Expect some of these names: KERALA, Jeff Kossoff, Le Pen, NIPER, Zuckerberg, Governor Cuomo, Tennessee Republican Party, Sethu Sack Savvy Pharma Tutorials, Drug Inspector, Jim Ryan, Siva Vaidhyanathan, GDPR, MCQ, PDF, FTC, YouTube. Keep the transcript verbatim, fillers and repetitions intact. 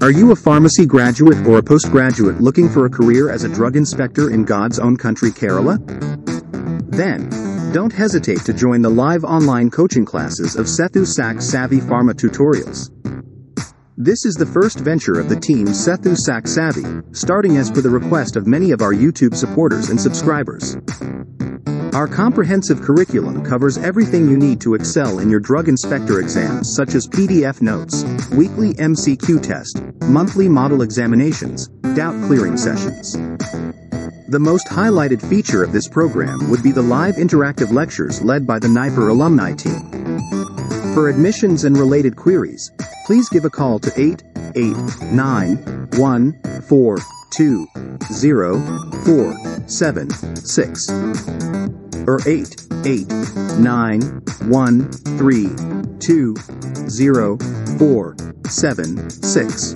Are you a pharmacy graduate or a postgraduate looking for a career as a drug inspector in God's own country, Kerala? Then, don't hesitate to join the live online coaching classes of Sethu Sack Savvy Pharma Tutorials. This is the first venture of the team Sethu Sack Savvy, starting as per the request of many of our YouTube supporters and subscribers. Our comprehensive curriculum covers everything you need to excel in your drug inspector exams, such as P D F notes, weekly M C Q test, monthly model examinations, doubt clearing sessions. The most highlighted feature of this program would be the live interactive lectures led by the NIPER alumni team. For admissions and related queries, please give a call to eight eight nine one four two zero four seven six. Or eight eight nine one three two zero four seven six.